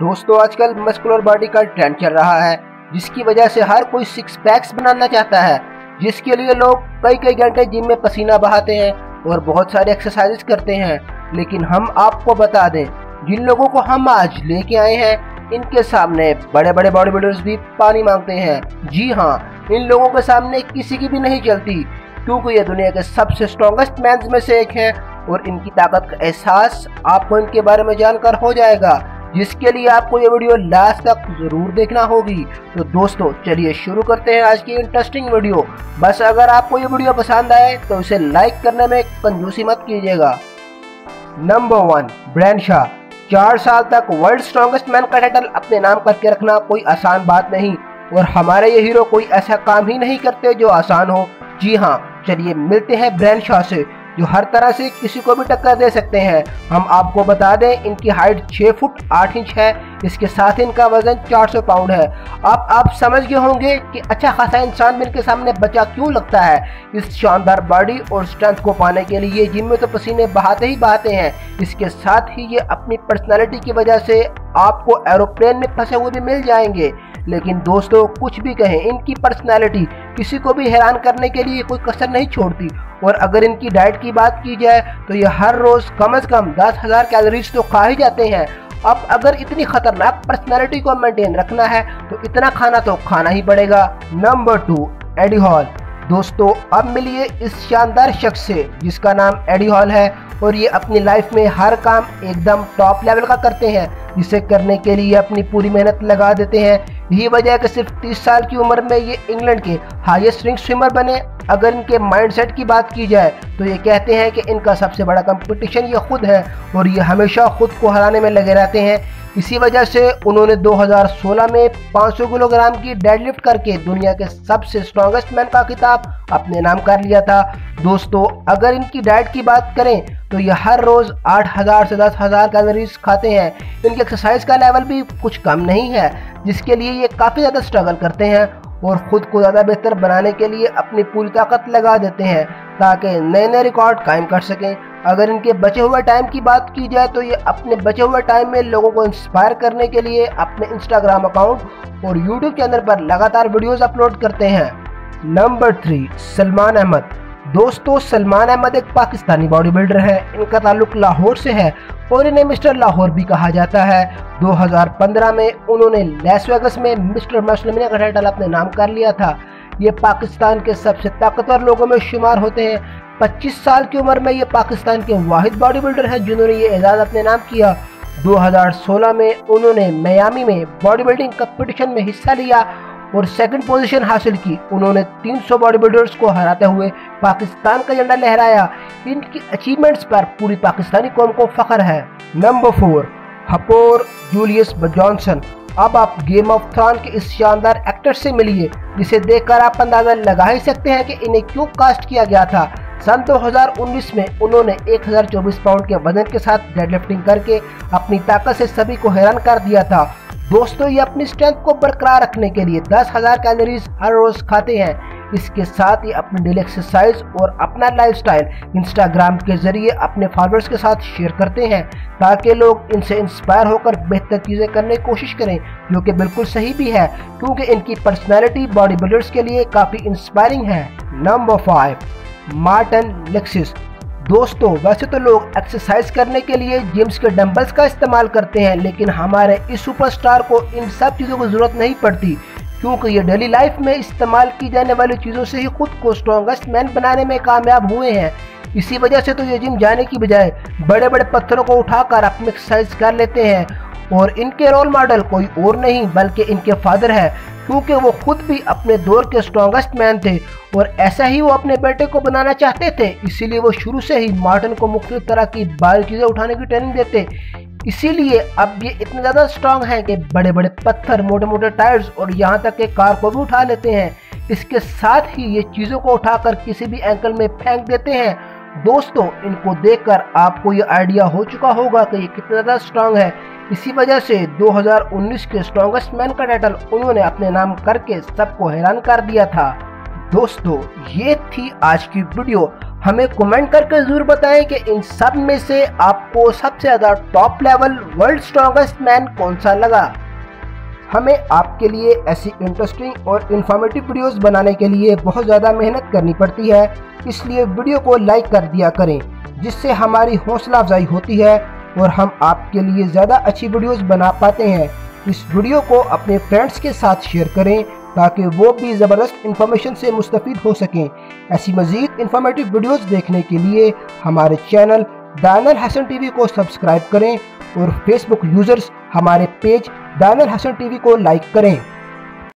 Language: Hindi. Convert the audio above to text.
दोस्तों आजकल मस्कुलर बॉडी का ट्रेंड चल रहा है, जिसकी वजह से हर कोई सिक्स पैक्स बनाना चाहता है, जिसके लिए लोग कई कई घंटे जिम में पसीना बहाते हैं और बहुत सारे एक्सरसाइजेस करते हैं। लेकिन हम आपको बता दें, जिन लोगों को हम आज लेके आए हैं, इनके सामने बड़े बड़े बॉडी बिल्डर्स भी पानी मांगते हैं। जी हाँ, इन लोगों के सामने किसी की भी नहीं चलती, क्योंकि ये दुनिया के सबसे स्ट्रॉन्गेस्ट मैंस में से एक हैं और इनकी ताकत का एहसास आपको इनके बारे में जानकर हो जाएगा, जिसके लिए आपको ये वीडियो लास्ट तक जरूर देखना होगी। तो दोस्तों चलिए शुरू करते हैं आज की इंटरेस्टिंग वीडियो। बस अगर आपको ये वीडियो पसंद आए तो इसे लाइक करने में कंजूसी मत कीजिएगा। Number 1, Brian Shaw. 4 साल तक वर्ल्ड स्ट्रॉन्गेस्ट मैन का टाइटल अपने नाम करके रखना कोई आसान बात नहीं, और हमारे ये हीरो कोई ऐसा काम ही नहीं करते जो आसान हो। जी हाँ, चलिए मिलते हैं ब्रायन शॉ से, जो हर तरह से किसी को भी टक्कर दे सकते हैं। हम आपको बता दें, इनकी हाइट 6 फुट 8 इंच है, इसके साथ इनका वजन 400 पाउंड है। अब आप समझ गए होंगे कि अच्छा खासा इंसान इनके सामने बचा क्यों लगता है। इस शानदार बॉडी और स्ट्रेंथ को पाने के लिए जिम में तो पसीने बहाते ही बहाते हैं, इसके साथ ही ये अपनी पर्सनैलिटी की वजह से आपको एरोप्लेन में फंसे हुए भी मिल जाएंगे। लेकिन दोस्तों कुछ भी कहें, इनकी पर्सनैलिटी किसी को भी हैरान करने के लिए कोई कसर नहीं छोड़ती। और अगर इनकी डाइट की बात की जाए तो ये हर रोज़ कम से कम 10,000 कैलोरीज तो खा ही जाते हैं। अब अगर इतनी खतरनाक पर्सनैलिटी को मेंटेन रखना है तो इतना खाना तो खाना ही पड़ेगा। Number 2, Eddie Hall. दोस्तों अब मिलिए इस शानदार शख्स से जिसका नाम एडी हॉल है, और ये अपनी लाइफ में हर काम एकदम टॉप लेवल का करते हैं, जिसे करने के लिए अपनी पूरी मेहनत लगा देते हैं। यही वजह है कि सिर्फ 30 साल की उम्र में ये इंग्लैंड के हाईएस्ट रिंग स्विमर बने। अगर इनके माइंडसेट की बात की जाए तो ये कहते हैं कि इनका सबसे बड़ा कंपटीशन ये खुद है, और ये हमेशा खुद को हराने में लगे रहते हैं। इसी वजह से उन्होंने 2016 में 500 किलोग्राम की डेडलिफ्ट करके दुनिया के सबसे स्ट्रॉन्गेस्ट मैन का खिताब अपने नाम कर लिया था। दोस्तों अगर इनकी डाइट की बात करें तो ये हर रोज़ 8,000 से 10,000 कैलोरीज खाते हैं। इनकी एक्सरसाइज का लेवल भी कुछ कम नहीं है, जिसके लिए ये काफ़ी ज़्यादा स्ट्रगल करते हैं और ख़ुद को ज़्यादा बेहतर बनाने के लिए अपनी पूरी ताकत लगा देते हैं ताकि नए नए रिकॉर्ड कायम कर सकें। अगर इनके बचे हुए टाइम की बात की जाए तो ये अपने बचे हुए टाइम में लोगों को इंस्पायर करने के लिए अपने इंस्टाग्राम अकाउंट और यूट्यूब चैनल पर लगातार वीडियोस अपलोड करते हैं। नंबर 3, सलमान अहमद। दोस्तों सलमान अहमद एक पाकिस्तानी बॉडी बिल्डर है। इनका ताल्लुक लाहौर से है और इन्हें मिस्टर लाहौर भी कहा जाता है। 2015 में उन्होंने लैस वेगस में मिस्टर मस्लिमिया का टाइटल अपने नाम कर लिया था। ये पाकिस्तान के सबसे ताकतवर लोगों में शुमार होते हैं। 25 साल की उम्र में ये पाकिस्तान के वाहिद बॉडी बिल्डर हैं जिन्होंने ये एजाज़ अपने नाम किया। 2016 में उन्होंने मियामी में बॉडी बिल्डिंग कंपटीशन में हिस्सा लिया और सेकंड पोजीशन हासिल की। उन्होंने 300 बॉडी बिल्डर्स को हराते हुए पाकिस्तान का झंडा लहराया। इनकी अचीवमेंट्स पर पूरी पाकिस्तानी कौम को फख्र है। Number 4, Hafthor Bjornsson. अब आप गेम ऑफ थ्रोन्स के इस शानदार एक्टर से मिलिए, जिसे देखकर आप अंदाज़ा लगा ही सकते हैं कि इन्हें क्यों कास्ट किया गया था। सन 2019 में उन्होंने 1024 पाउंड के वजन के साथ डेडलिफ्टिंग करके अपनी ताकत से सभी को हैरान कर दिया था। दोस्तों ये अपनी स्ट्रेंथ को बरकरार रखने के लिए 10,000 कैलोरीज हर रोज़ खाते हैं। इसके साथ ही अपनी डेली एक्सरसाइज और अपना लाइफस्टाइल इंस्टाग्राम के जरिए अपने फॉलोअर्स के साथ शेयर करते हैं ताकि लोग इनसे इंस्पायर होकर बेहतर चीज़ें करने की कोशिश करें, जो कि बिल्कुल सही भी है क्योंकि इनकी पर्सनैलिटी बॉडी बिल्डर्स के लिए काफ़ी इंस्पायरिंग है। Number 5, Martin Licis. दोस्तों वैसे तो लोग एक्सरसाइज करने के लिए जिम्स के डंबल्स का इस्तेमाल करते हैं, लेकिन हमारे इस सुपरस्टार को इन सब चीज़ों की ज़रूरत नहीं पड़ती क्योंकि ये डेली लाइफ में इस्तेमाल की जाने वाली चीज़ों से ही खुद को स्ट्रॉन्गेस्ट मैन बनाने में कामयाब हुए हैं। इसी वजह से तो ये जिम जाने की बजाय बड़े बड़े पत्थरों को उठाकर अपनी एक्सरसाइज कर लेते हैं। और इनके रोल मॉडल कोई और नहीं बल्कि इनके फादर है, क्योंकि वो खुद भी अपने दौर के स्ट्रॉन्गेस्ट मैन थे और ऐसा ही वो अपने बेटे को बनाना चाहते थे। इसीलिए वो शुरू से ही मार्टिन को मुख्तलिफ तरह की भारी चीज़ें उठाने की ट्रेनिंग देते। इसीलिए अब ये इतने ज़्यादा स्ट्रांग हैं कि बड़े बड़े पत्थर, मोटे मोटे टायर्स और यहाँ तक के कार को भी उठा लेते हैं। इसके साथ ही ये चीज़ों को उठाकर किसी भी एंगल में फेंक देते हैं। दोस्तों इनको देखकर आपको ये आइडिया हो चुका होगा कि ये कितना ज़्यादा स्ट्रांग है। इसी वजह से 2019 के स्ट्रॉन्गेस्ट मैन का टाइटल उन्होंने अपने नाम करके सबको हैरान कर दिया था। दोस्तों ये थी आज की वीडियो। हमें कमेंट करके जरूर बताएं कि इन सब में से आपको सबसे ज्यादा top level world strongest man कौन सा लगा। हमें आपके लिए ऐसी इंटरेस्टिंग और इंफॉर्मेटिव वीडियोस बनाने के लिए बहुत ज़्यादा मेहनत करनी पड़ती है, इसलिए वीडियो को लाइक कर दिया करें जिससे हमारी हौसला अफजाई होती है और हम आपके लिए ज़्यादा अच्छी वीडियोस बना पाते हैं। इस वीडियो को अपने फ्रेंड्स के साथ शेयर करें ताकि वो भी ज़बरदस्त इंफॉर्मेशन से मुस्तफीद हो सकें। ऐसी मज़ीद इंफॉर्मेटिव वीडियोस देखने के लिए हमारे चैनल दानल हसन टीवी को सब्सक्राइब करें और फेसबुक यूज़र्स हमारे पेज दानल हसन टीवी को लाइक करें।